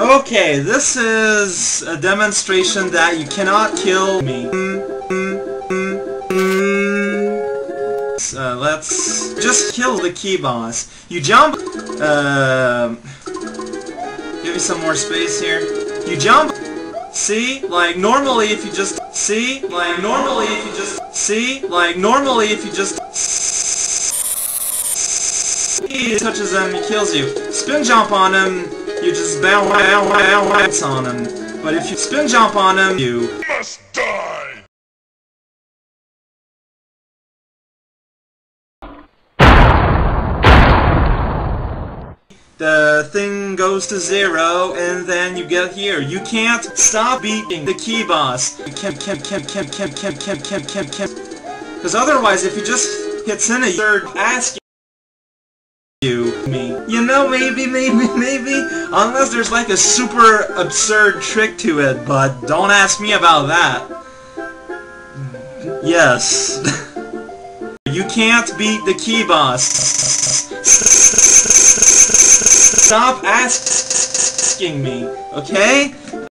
Okay, this is a demonstration that you cannot kill me. Let's just kill the Key Boss. You jump. Give me some more space here. You jump. See, like normally if you just he touches him, he kills you. Spin jump on him, you just bounce on him. But if you spin jump on him, you must die. The thing goes to zero, and then you get here. You can't stop beating the Key Boss. You can't. Because otherwise, if he just hits in a third, ask you, me. You know, maybe. Unless there's like a super absurd trick to it, but don't ask me about that. Yes. You can't beat the Key Boss. Stop asking me, okay?